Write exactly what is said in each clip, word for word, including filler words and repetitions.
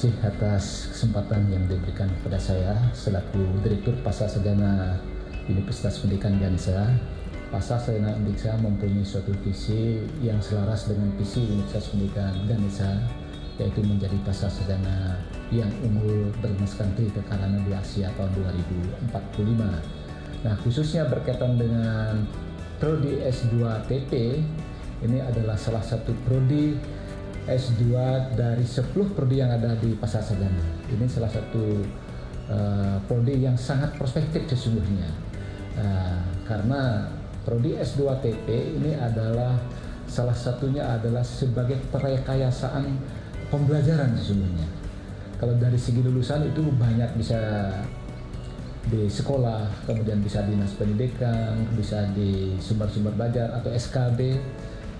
kasih atas kesempatan yang diberikan kepada saya selaku Direktur Pascasarjana Universitas Pendidikan Ganesha. Pascasarjana Ganesha mempunyai suatu visi yang selaras dengan visi Universitas Pendidikan Ganesha, yaitu menjadi pascasarjana yang unggul bermaskan tri kekarana di Asia tahun dua ribu empat puluh lima. Nah, khususnya berkaitan dengan prodi S dua T P, ini adalah salah satu prodi S dua dari sepuluh prodi yang ada di pascasarjana. Ini salah satu uh, prodi yang sangat prospektif sesungguhnya, uh, karena prodi S dua T P ini adalah salah satunya adalah sebagai perekayasaan pembelajaran sesungguhnya. Kalau dari segi lulusan itu banyak bisa di sekolah, kemudian bisa dinas pendidikan, bisa di sumber-sumber belajar atau S K B,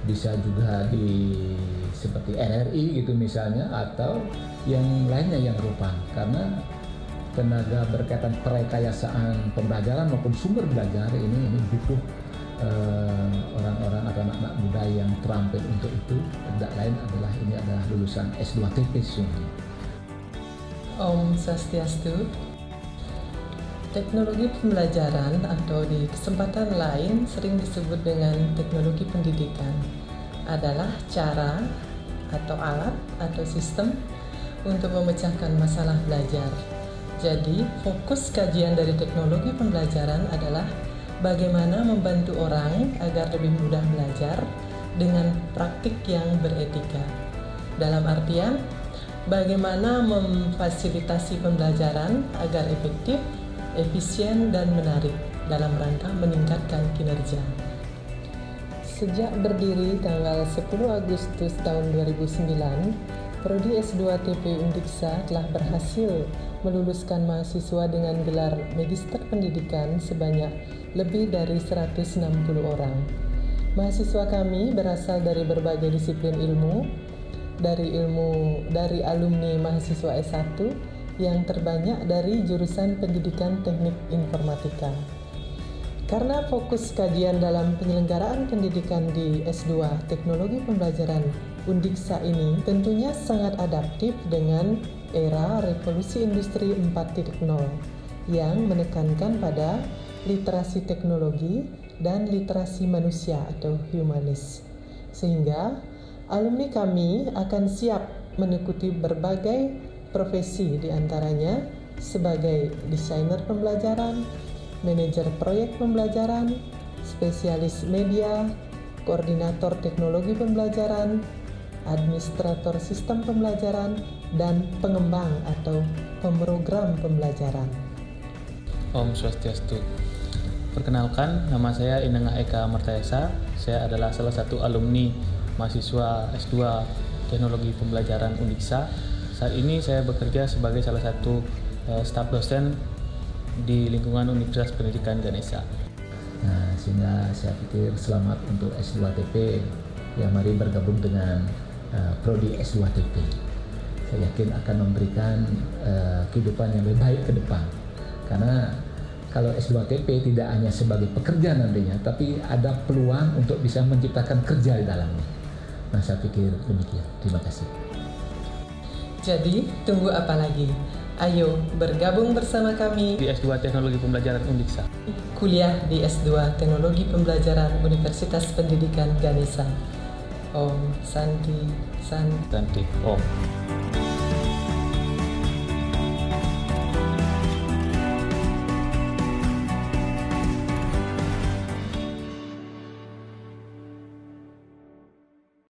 bisa juga di seperti R R I gitu misalnya, atau yang lainnya yang rupa, karena tenaga berkaitan perekayasaan pembelajaran maupun sumber belajar ini, ini butuh orang-orang atau anak-anak muda yang terampil untuk itu. Tidak lain adalah ini adalah lulusan S dua T P sendiri. Om Swastiastu. Teknologi pembelajaran atau di kesempatan lain sering disebut dengan teknologi pendidikan adalah cara atau alat atau sistem untuk memecahkan masalah belajar. Jadi fokus kajian dari teknologi pembelajaran adalah bagaimana membantu orang agar lebih mudah belajar dengan praktik yang beretika. Dalam artian, bagaimana memfasilitasi pembelajaran agar efektif, efisien, dan menarik dalam rangka meningkatkan kinerja. Sejak berdiri tanggal sepuluh Agustus tahun dua ribu sembilan, prodi S dua T P Undiksa telah berhasil meluluskan mahasiswa dengan gelar Magister Pendidikan sebanyak lebih dari seratus enam puluh orang. Mahasiswa kami berasal dari berbagai disiplin ilmu, dari ilmu dari alumni mahasiswa S satu yang terbanyak dari jurusan Pendidikan Teknik Informatika. Karena fokus kajian dalam penyelenggaraan pendidikan di S dua Teknologi Pembelajaran Undiksa ini tentunya sangat adaptif dengan era revolusi industri empat titik nol yang menekankan pada literasi teknologi dan literasi manusia atau humanis, sehingga alumni kami akan siap mengikuti berbagai profesi, diantaranya sebagai desainer pembelajaran, manajer proyek pembelajaran, spesialis media, koordinator teknologi pembelajaran, administrator sistem pembelajaran, dan pengembang atau pemrogram pembelajaran. Om Swastiastu. Perkenalkan, nama saya Inengah Eka Mertayasa. Saya adalah salah satu alumni mahasiswa S dua Teknologi Pembelajaran Undiksa. Saat ini saya bekerja sebagai salah satu uh, staf dosen di lingkungan Universitas Pendidikan Ganesha. Nah, sehingga saya pikir selamat untuk S dua T P. Ya, mari bergabung dengan uh, prodi S dua T P. Saya yakin akan memberikan uh, kehidupan yang lebih baik ke depan. Karena kalau S dua T P tidak hanya sebagai pekerja nantinya, tapi ada peluang untuk bisa menciptakan kerja di dalamnya. Nah, saya pikir demikian. Terima kasih. Jadi, tunggu apa lagi? Ayo bergabung bersama kami di S dua Teknologi Pembelajaran Undiksa. Kuliah di S dua Teknologi Pembelajaran Universitas Pendidikan Ganesha. Om Santi Santi Om.